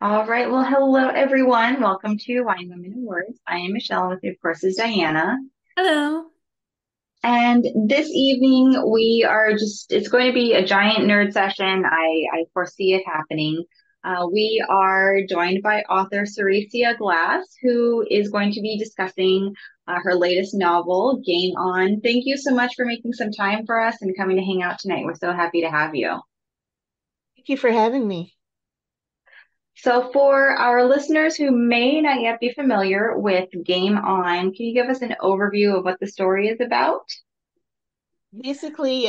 All right. Well, hello, everyone. Welcome to Wine Women Words. I am Michelle, and with me, of course, is Diana. Hello. And this evening, we are it's going to be a giant nerd session. I foresee it happening. We are joined by author Seressia Glass, who is going to be discussing her latest novel, Game On. Thank you so much for making some time for us and coming to hang out tonight. We're so happy to have you. Thank you for having me. So for our listeners who may not yet be familiar with Game On, can you give us an overview of what the story is about? Basically,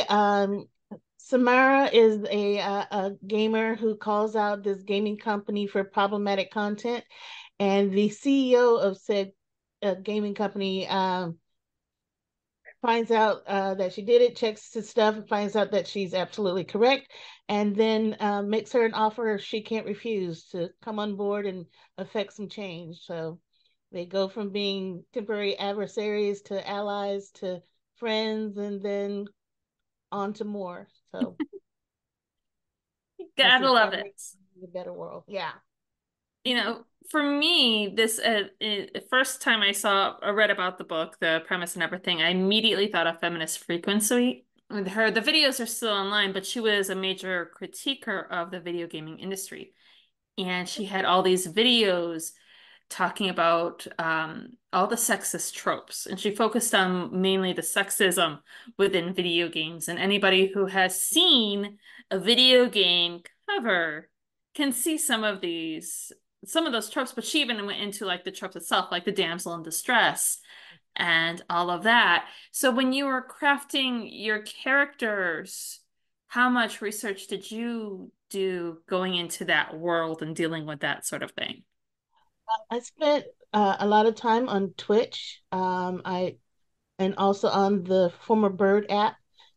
Samara is a gamer who calls out this gaming company for problematic content. And the CEO of said gaming company finds out that she did it, checks the stuff, and finds out that she's absolutely correct, and then makes her an offer she can't refuse to come on board and affect some change. So they go from being temporary adversaries to allies to friends, and then on to more. So gotta love it. The better world, yeah. You know, for me, this first time I read about the book, the premise and everything, I immediately thought of Feminist Frequency. With her, the videos are still online, but she was a major critiquer of the video gaming industry. And she had all these videos talking about all the sexist tropes. And she focused on mainly the sexism within video games. And anybody who has seen a video game cover can see some of those tropes, but she even went into like the tropes itself, like the damsel in distress and all of that. So when you were crafting your characters, how much research did you do going into that world and dealing with that sort of thing? I spent a lot of time on Twitch and also on the former Bird app,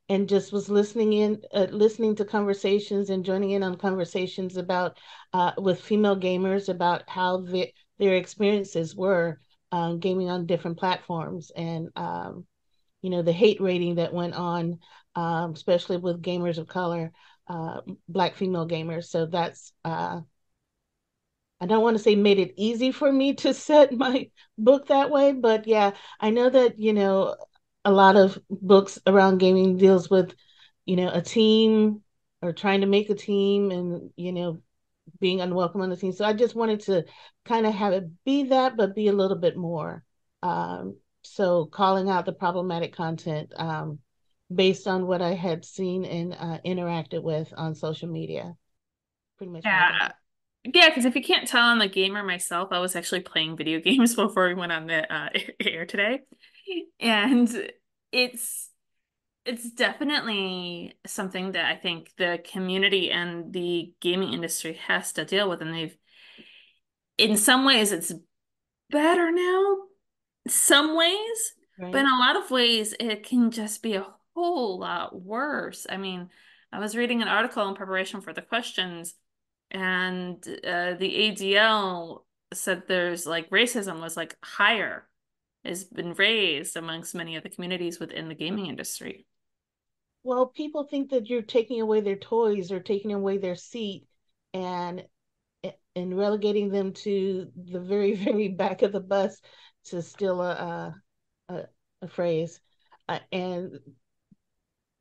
and just was listening to conversations and joining in on conversations about with female gamers about how their experiences were gaming on different platforms, and the hate rating that went on, especially with gamers of color, Black female gamers. So that's I don't want to say made it easy for me to set my book that way, but yeah, I know that a lot of books around gaming deals with, a team or trying to make a team and, being unwelcome on the team. So I just wanted to kind of have it be that, but be a little bit more. So calling out the problematic content based on what I had seen and interacted with on social media. Pretty much. Yeah. Yeah, because if you can't tell, I'm a gamer myself. I was actually playing video games before we went on the air today. And it's definitely something that I think the community and the gaming industry has to deal with, and they've, in some ways it's better now, some ways, right. But in a lot of ways it can just be a whole lot worse. I mean, I was reading an article in preparation for the questions, and the ADL said there's like racism was like higher, has been raised amongst many of the communities within the gaming industry. Well, people think that you're taking away their toys or taking away their seat and relegating them to the very, very back of the bus, to steal a phrase. And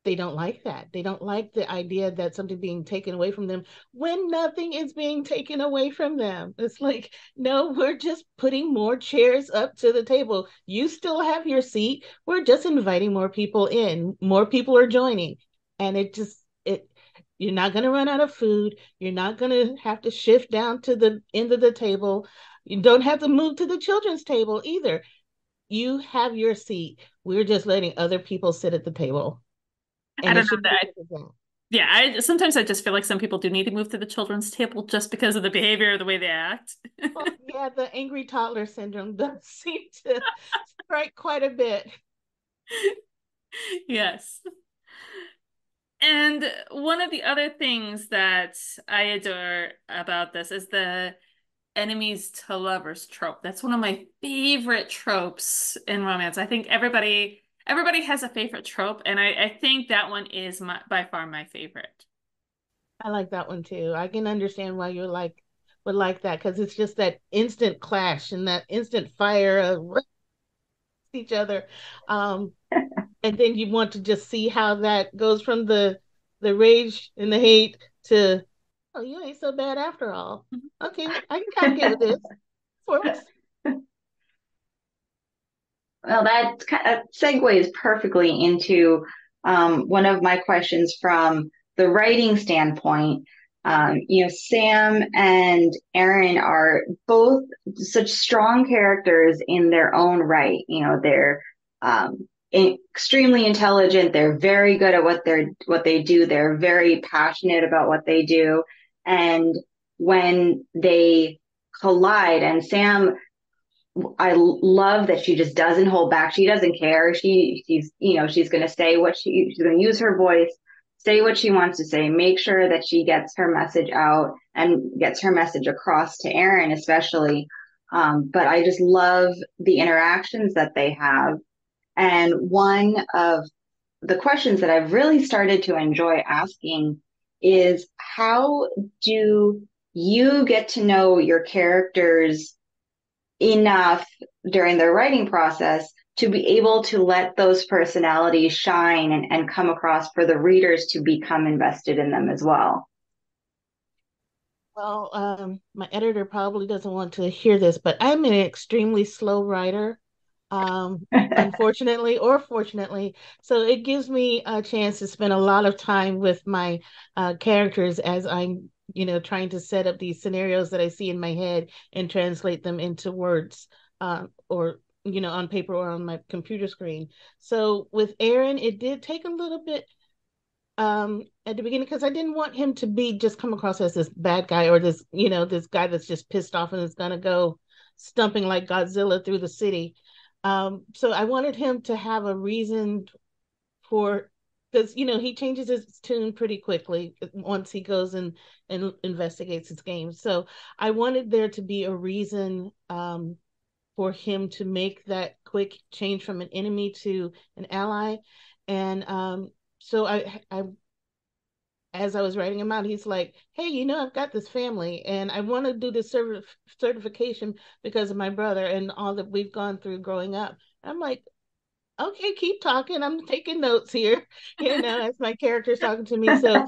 they don't like that. They don't like the idea that something being taken away from them when nothing is being taken away from them. It's like, no, we're just putting more chairs up to the table. You still have your seat. We're just inviting more people in. More people are joining. And you're not going to run out of food. You're not going to have to shift down to the end of the table. You don't have to move to the children's table either. You have your seat. We're just letting other people sit at the table. And I don't know that. Yeah, sometimes I just feel like some people do need to move to the children's table just because of the behavior, the way they act. Well, yeah, the angry toddler syndrome does seem to strike quite a bit. Yes. And one of the other things that I adore about this is the enemies to lovers trope. That's one of my favorite tropes in romance. I think everybody has a favorite trope, and I think that one is by far my favorite. I like that one too. I can understand why you're like, would like that, because it's just that instant clash and that instant fire of each other. And then you want to just see how that goes from the rage and the hate to, oh, you ain't so bad after all. Okay, I can kind of get with this. Well, that segues perfectly into one of my questions from the writing standpoint. Sam and Aaron are both such strong characters in their own right. They're extremely intelligent. They're very good at what they do. They're very passionate about what they do. And when they collide, and Sam, I love that she just doesn't hold back. She doesn't care. She's going to say she's going to use her voice, say what she wants to say, make sure that she gets her message out and gets her message across to Aaron, especially. But I just love the interactions that they have. And one of the questions that I've really started to enjoy asking is, how do you get to know your characters enough during their writing process to be able to let those personalities shine and come across for the readers to become invested in them as well? Well, my editor probably doesn't want to hear this, but I'm an extremely slow writer, unfortunately or fortunately. So it gives me a chance to spend a lot of time with my characters as I'm trying to set up these scenarios that I see in my head and translate them into words or on paper or on my computer screen. So with Aaron, it did take a little bit at the beginning, because I didn't want him to be just come across as this bad guy or this, this guy that's just pissed off and is going to go stumping like Godzilla through the city. So I wanted him to have a reason for, because, he changes his tune pretty quickly once he goes and investigates his game. So I wanted there to be a reason for him to make that quick change from an enemy to an ally. And so I, as I was writing him out, he's like, hey, I've got this family and I want to do this certification because of my brother and all that we've gone through growing up. I'm like, okay, keep talking. I'm taking notes here, as my character's talking to me. So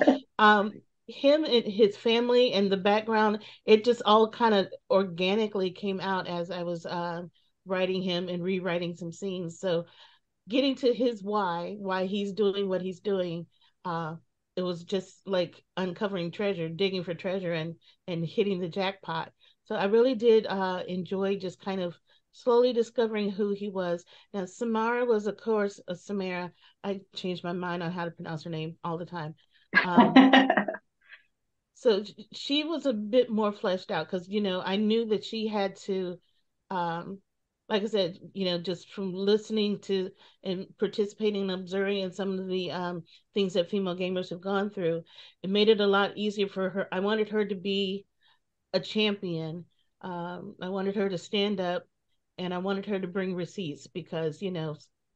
him and his family and the background, it just all kind of organically came out as I was writing him and rewriting some scenes. So getting to his why he's doing what he's doing, it was just like uncovering treasure, digging for treasure and hitting the jackpot. So I really did enjoy just kind of slowly discovering who he was. Now, Samara was, of course, a Samara. I changed my mind on how to pronounce her name all the time. So she was a bit more fleshed out because, I knew that she had to, like I said, just from listening to and participating and observing in some of the things that female gamers have gone through, it made it a lot easier for her. I wanted her to be a champion. I wanted her to stand up. And I wanted her to bring receipts because,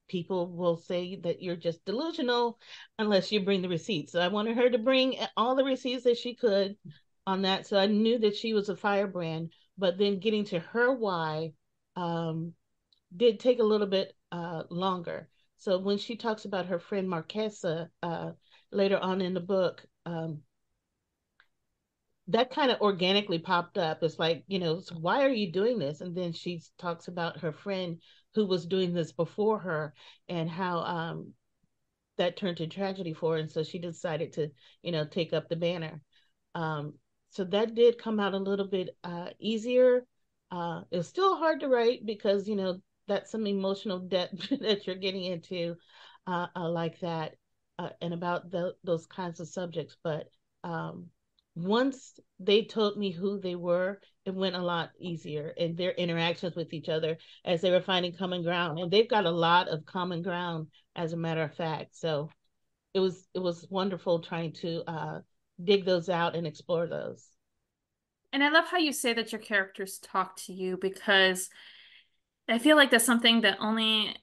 people will say that you're just delusional unless you bring the receipts. So I wanted her to bring all the receipts that she could on that. So I knew that she was a firebrand, but then getting to her why did take a little bit longer. So when she talks about her friend Marquesa later on in the book, that kind of organically popped up. It's like, so why are you doing this? And then she talks about her friend who was doing this before her and how that turned to tragedy for her. And so she decided to, take up the banner. So that did come out a little bit easier. It was still hard to write because, that's some emotional debt that you're getting into like that and about those kinds of subjects. But, once they told me who they were, it went a lot easier in their interactions with each other as they were finding common ground. And they've got a lot of common ground, as a matter of fact. So it was wonderful trying to dig those out and explore those. And I love how you say that your characters talk to you, because I feel like that's something that only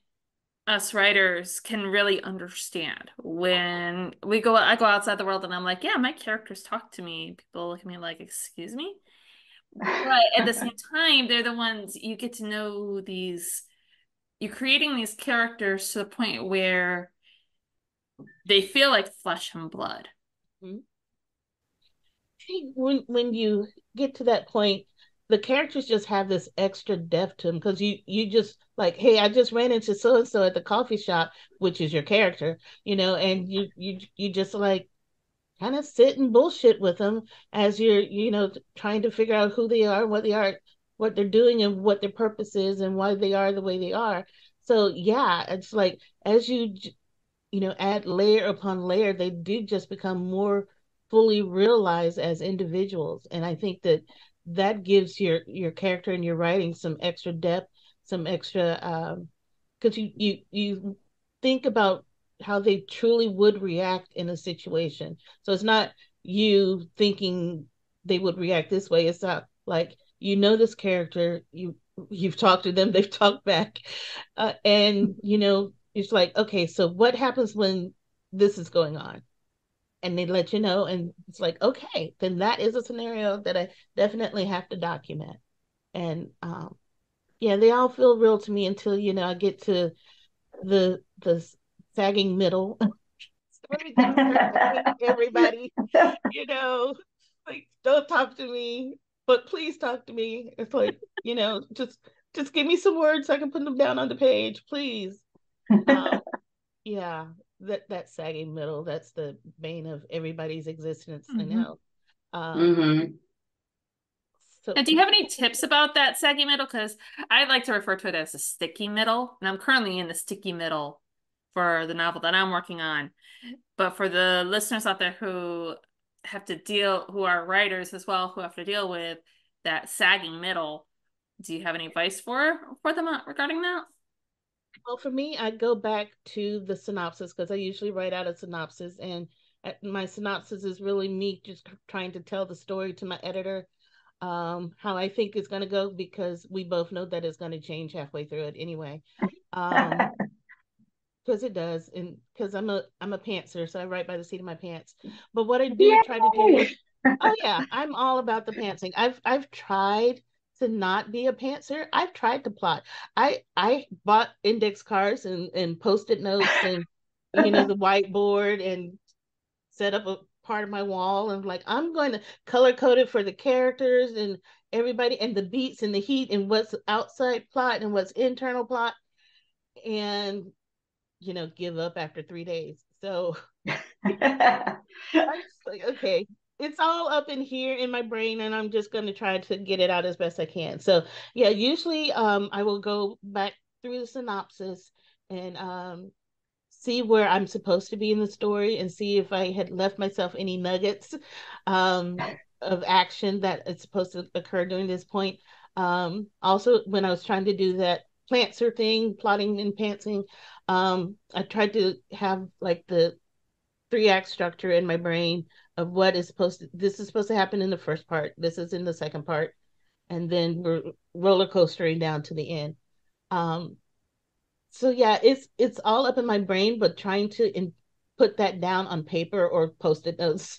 us writers can really understand. When I go outside the world and I'm like, yeah, my characters talk to me, people look at me like, excuse me? But at the same time, they're the ones you get to know these, you're creating these characters to the point where they feel like flesh and blood. Mm-hmm. When you get to that point, the characters just have this extra depth to them, because you just like, hey, I just ran into so-and-so at the coffee shop, which is your character, you know, and you just like kind of sit and bullshit with them as you're, you know, trying to figure out who they are, what they are, what they're doing, and what their purpose is, and why they are the way they are. So yeah, it's like as you know, add layer upon layer, they do just become more fully realized as individuals. And I think that gives your character and your writing some extra depth, some extra, because you think about how they truly would react in a situation. So it's not you thinking they would react this way. It's not like, you know, this character, you've talked to them, they've talked back. And, you know, it's like, okay, so what happens when this is going on? And they let you know, and it's like, okay, then that is a scenario that I definitely have to document. And yeah, they all feel real to me until, you know, I get to the sagging middle. Everybody, you know, like, don't talk to me, but please talk to me. It's like, you know, just give me some words so I can put them down on the page, please. Yeah. That sagging middle, that's the bane of everybody's existence. Mm-hmm. I know. Mm-hmm. So, and do you have any tips about that sagging middle? Because I like to refer to it as a sticky middle, and I'm currently in the sticky middle for the novel that I'm working on. But for the listeners out there who are writers as well, who have to deal with that sagging middle, do you have any advice for them regarding that? Well, for me, I go back to the synopsis, because I usually write out a synopsis, and my synopsis is really me just trying to tell the story to my editor, how I think it's going to go, because we both know that it's going to change halfway through it anyway, because it does, and because I'm a pantser, so I write by the seat of my pants. But what I do try to do is, oh yeah, I'm all about the pantsing. I've tried to not be a pantser. I've tried to plot. I bought index cards and post-it notes and, you know, the whiteboard, and set up a part of my wall. And like, I'm going to color code it for the characters and everybody and the beats and the heat and what's outside plot and what's internal plot, and, you know, give up after 3 days. So I'm just like, okay, it's all up in here in my brain, and I'm just going to try to get it out as best I can. So yeah, usually I will go back through the synopsis and see where I'm supposed to be in the story, and see if I had left myself any nuggets of action that is supposed to occur during this point. Also, when I was trying to do that pantser thing, plotting and pantsing, I tried to have like the 3-act structure in my brain of what is supposed to happen in the first part, this is in the second part, and then we're roller coastering down to the end. So yeah, it's all up in my brain, but trying to put that down on paper or post-it notes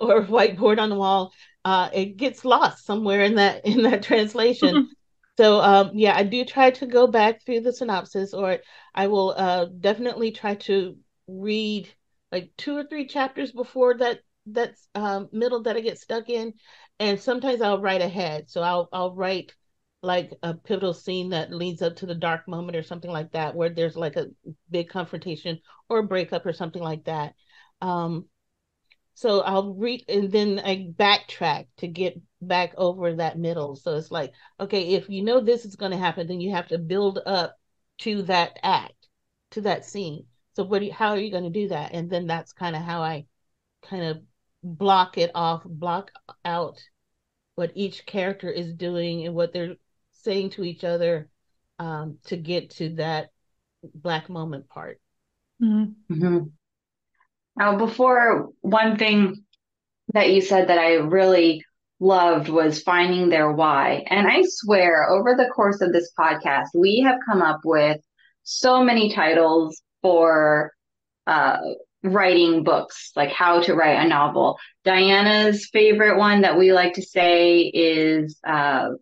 or whiteboard on the wall, it gets lost somewhere in that translation. So yeah, I do try to go back through the synopsis, or I will definitely try to read like 2 or 3 chapters before that's middle that I get stuck in. And sometimes I'll write ahead, so I'll write like a pivotal scene that leads up to the dark moment or something like that, where there's like a big confrontation or a breakup or something like that. So I'll read, and then I backtrack to get back over that middle. So it's like, okay, if you know this is going to happen, then you have to build up to that act, to that scene. So how are you going to do that? And then that's kind of how I kind of block out what each character is doing and what they're saying to each other, to get to that Black moment part. Mm-hmm. Now, before, one thing that you said that I really loved was finding their why. And I swear, over the course of this podcast, we have come up with so many titles for writing books, like how to write a novel. Diana's favorite one that we like to say is there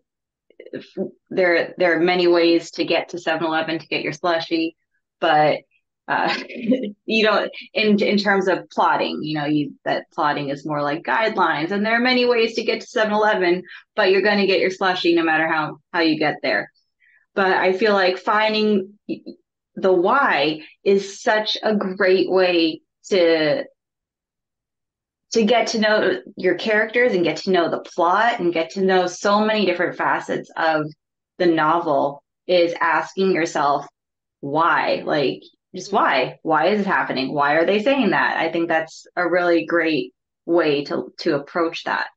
are many ways to get to 7-Eleven to get your slushie, but you don't, in terms of plotting, you know, that plotting is more like guidelines, and there are many ways to get to 7-Eleven, but you're going to get your slushie no matter how you get there. But I feel like finding the why is such a great way to get to know your characters and get to know the plot and get to know so many different facets of the novel, is asking yourself why, like just why is it happening? Why are they saying that? I think that's a really great way to approach that.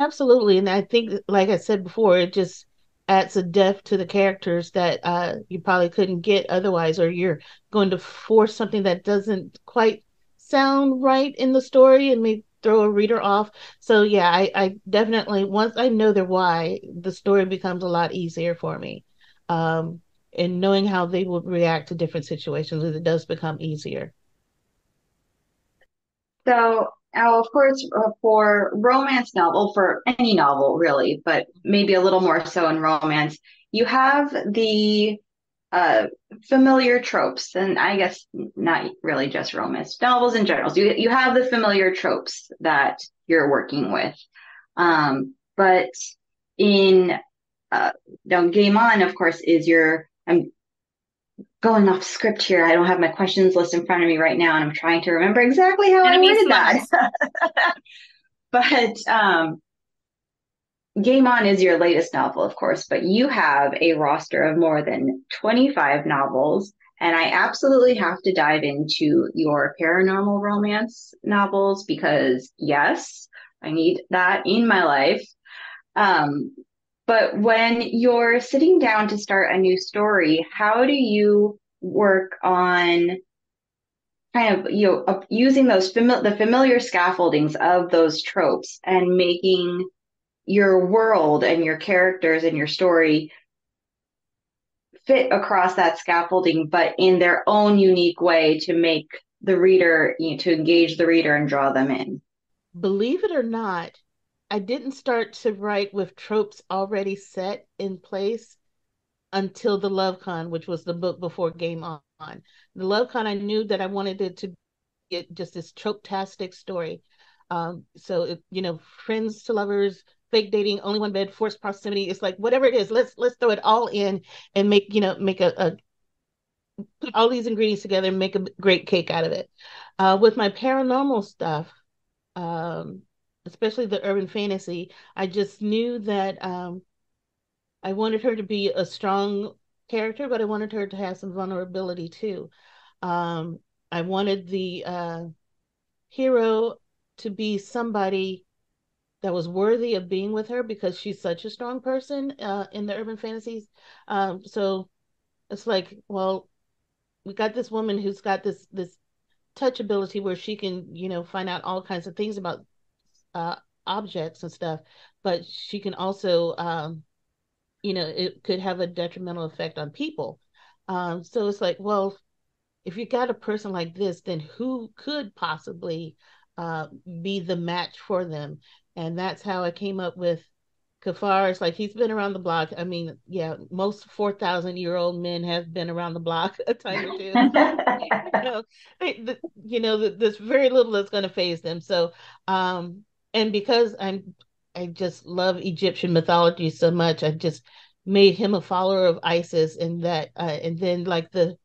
Absolutely. And I think, like I said before, it just adds a depth to the characters that you probably couldn't get otherwise, or you're going to force something that doesn't quite sound right in the story and may throw a reader off. So yeah, I definitely, once I know their why, the story becomes a lot easier for me, and knowing how they will react to different situations, it does become easier. So of course, for romance novel, for any novel really, but maybe a little more so in romance, you have the familiar tropes, and I guess not really just romance novels in general. So you have the familiar tropes that you're working with, but in now Game On, of course, is your, I'm going off script here, I don't have my questions list in front of me right now, and I'm trying to remember exactly how I worded that. But Game On is your latest novel, of course, but you have a roster of more than 25 novels, and I absolutely have to dive into your paranormal romance novels because, yes, I need that in my life. But when you're sitting down to start a new story, how do you work on kind of, you know, using those the familiar scaffoldings of those tropes and making your world and your characters and your story fit across that scaffolding, but in their own unique way to make the reader, you know, to engage the reader and draw them in? Believe it or not, I didn't start to write with tropes already set in place until The Love Con, which was the book before Game On. The Love Con, I knew that I wanted it to get just this trope-tastic story. So, it, you know, friends to lovers, fake dating, only one bed, forced proximity. It's like, whatever it is, let's throw it all in and make, you know, make a put all these ingredients together and make a great cake out of it. With my paranormal stuff, especially the urban fantasy, I just knew that I wanted her to be a strong character, but I wanted her to have some vulnerability too. I wanted the hero to be somebody that was worthy of being with her because she's such a strong person in the urban fantasies. So it's like, well, we got this woman who's got this touch ability where she can, you know, find out all kinds of things about objects and stuff, but she can also, you know, it could have a detrimental effect on people. So it's like, well, if you got a person like this, then who could possibly be the match for them? And that's how I came up with Kafar. It's like, he's been around the block. I mean, yeah, most 4,000-year-old men have been around the block a time or two. There's very little that's going to faze them. So, and because I just love Egyptian mythology so much, I just made him a follower of Isis, and that, and then like the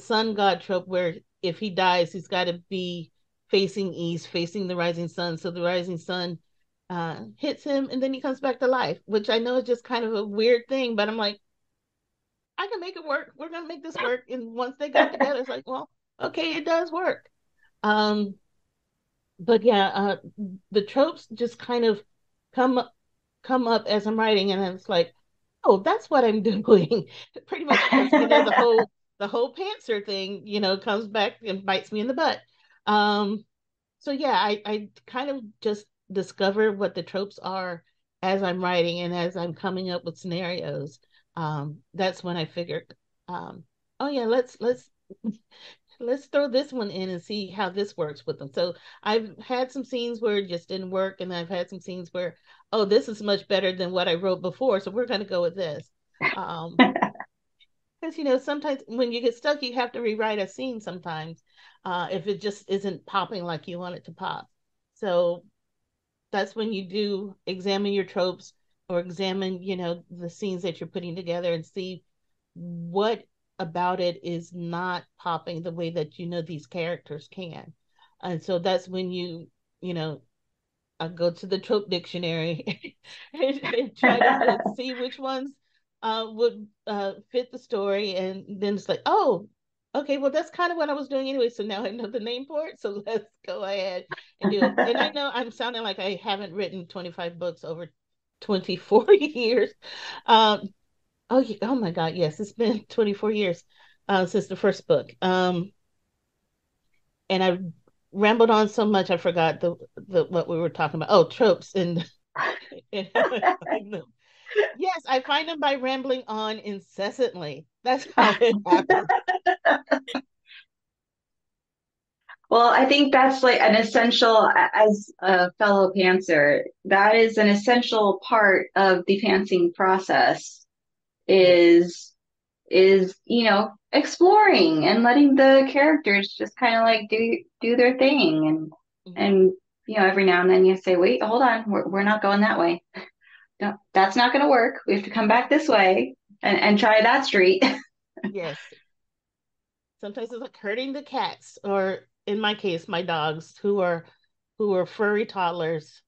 sun god trope, where if he dies, he's got to be facing east, facing the rising sun. So the rising sun hits him, and then he comes back to life, which I know is just kind of a weird thing, but I'm like, I can make it work. We're going to make this work. And once they got together, it's like, well, okay, it does work. But yeah, the tropes just kind of come up as I'm writing, and it's like, oh, that's what I'm doing. Pretty much, you know, the whole pantser thing, you know, comes back and bites me in the butt. So yeah, I kind of just discover what the tropes are as I'm writing and as I'm coming up with scenarios. That's when I figured, oh yeah, let's let's throw this one in and see how this works with them. So I've had some scenes where it just didn't work, and I've had some scenes where, oh, this is much better than what I wrote before, so we're going to go with this. Because, you know, sometimes when you get stuck, you have to rewrite a scene sometimes if it just isn't popping like you want it to pop. So that's when you do examine your tropes or examine, you know, the scenes that you're putting together and see what about it is not popping the way that, you know, these characters can. And so that's when you know, I go to the trope dictionary and try to see which ones would fit the story. And then it's like, oh, okay, well, that's kind of what I was doing anyway. So now I know the name for it. So let's go ahead and do it. And I know I'm sounding like I haven't written 25 books over 24 years. Oh my God, yes, it's been 24 years since the first book. And I rambled on so much, I forgot the what we were talking about. Oh, tropes. And I find them. Yes, I find them by rambling on incessantly. That's how it happens. Well, I think that's like an essential, as a fellow pantser, that is an essential part of the pantsing process. Is you know, exploring and letting the characters just kind of like do their thing, and mm-hmm. and you know, every now and then you say, wait, hold on, we're not going that way. No, that's not going to work. We have to come back this way and try that street. Yes. Sometimes it's like hurting the cats, or in my case, my dogs, who are furry toddlers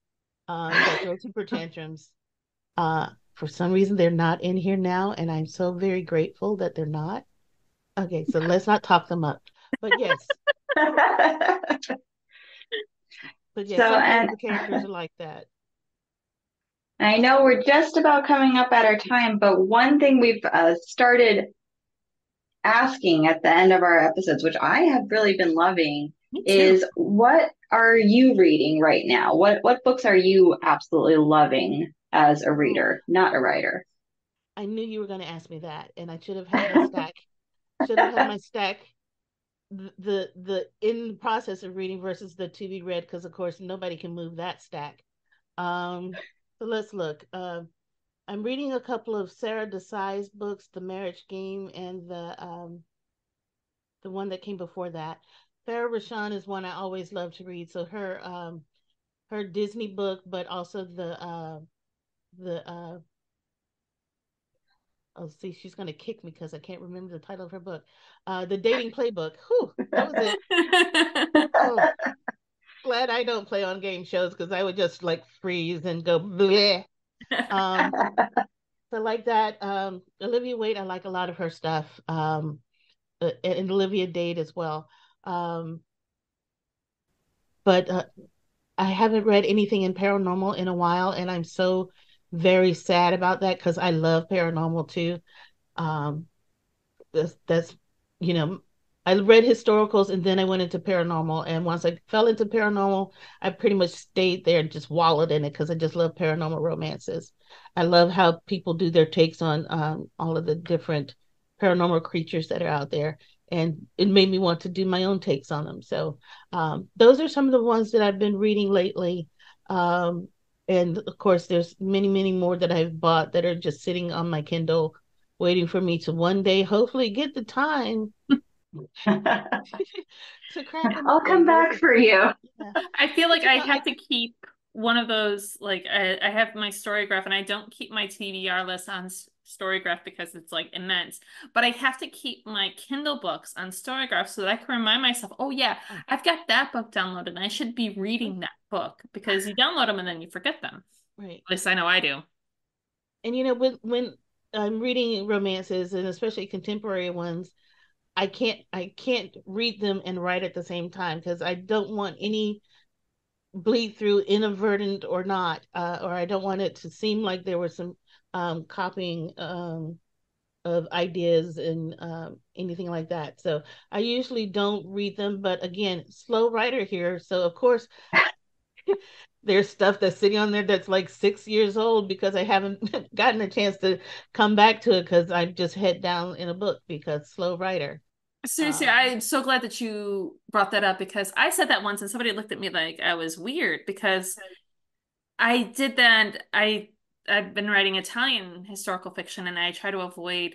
that go super tantrums. For some reason, they're not in here now, and I'm so very grateful that they're not. Okay, so let's not talk them up. But yes. But yes, so, and the characters are like that. I know we're just about coming up at our time, but one thing we've started asking at the end of our episodes, which I have really been loving, is what are you reading right now? What books are you absolutely loving as a reader, not a writer? I knew you were going to ask me that, and I should have had my stack. The in the process of reading versus the to be read, because of course nobody can move that stack. So let's look. I'm reading a couple of Sarah Desai's books, The Marriage Game, and the one that came before that. Farah Rashawn is one I always love to read. So her Disney book, but also the oh, see, she's gonna kick me because I can't remember the title of her book. The Dating Playbook. Whew, that was it. Oh, glad I don't play on game shows, because I would just like freeze and go bleh. So like that. Olivia Wade, I like a lot of her stuff. And Olivia Dade as well. But I haven't read anything in paranormal in a while, and I'm so very sad about that, because I love paranormal too. That's you know, I read historicals and then I went into paranormal, and once I fell into paranormal, I pretty much stayed there and just wallowed in it, because I just love paranormal romances. I love how people do their takes on all of the different paranormal creatures that are out there, and it made me want to do my own takes on them. So those are some of the ones that I've been reading lately. And of course, there's many, many more that I've bought that are just sitting on my Kindle, waiting for me to one day hopefully get the time to crack them. I'll come back for you. Yeah. I feel like I have to keep one of those. Like I have my Storygraph, and I don't keep my TBR list on Storygraph because it's like immense, but I have to keep my Kindle books on Storygraph so that I can remind myself, oh yeah, I've got that book downloaded and I should be reading that book, because you download them and then you forget them. Right. At least I know I do. And you know, when I'm reading romances, and especially contemporary ones, I can't read them and write at the same time, because I don't want any bleed through, inadvertent or not, or I don't want it to seem like there was some copying of ideas and anything like that. So I usually don't read them, but again, slow writer here. So of course, there's stuff that's sitting on there that's like 6 years old, because I haven't gotten a chance to come back to it, because I've just head down in a book, because slow writer. Seriously, I'm so glad that you brought that up, because I said that once and somebody looked at me like I was weird, because I did that. I've been writing Italian historical fiction, and I try to avoid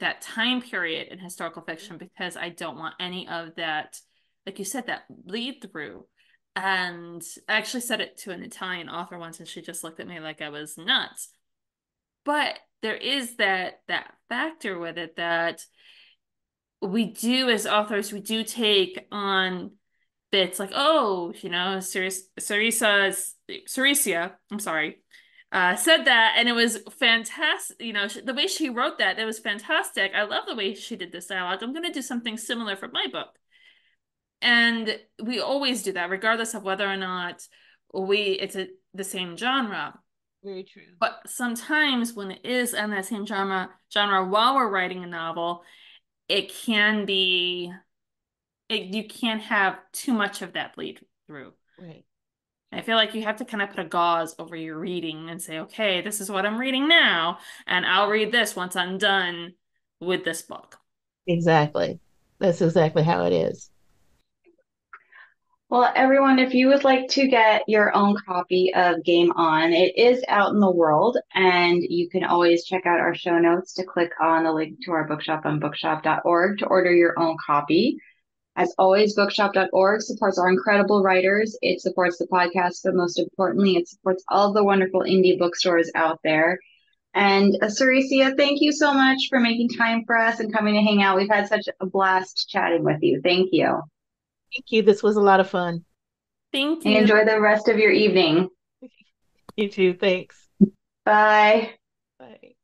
that time period in historical fiction because I don't want any of that, like you said, that bleed through. And I actually said it to an Italian author once, and she just looked at me like I was nuts. But there is that factor with it that we do as authors, we do take on bits like, oh, you know, Seressia, I'm sorry, said that, and it was fantastic. You know, the way she wrote that, it was fantastic. I love the way she did this dialogue. I'm going to do something similar for my book. And we always do that, regardless of whether or not it's the same genre. Very true. But sometimes when it is in that same genre while we're writing a novel, it can be, you can't have too much of that bleed through. Right. I feel like you have to kind of put a gauze over your reading and say, okay, this is what I'm reading now, and I'll read this once I'm done with this book. Exactly. That's exactly how it is. Well, everyone, if you would like to get your own copy of Game On, it is out in the world, and you can always check out our show notes to click on the link to our bookshop on bookshop.org to order your own copy. As always, bookshop.org supports our incredible writers. It supports the podcast, but most importantly, it supports all the wonderful indie bookstores out there. And Seressia, thank you so much for making time for us and coming to hang out. We've had such a blast chatting with you. Thank you. Thank you. This was a lot of fun. Thank you. And enjoy the rest of your evening. You too. Thanks. Bye. Bye.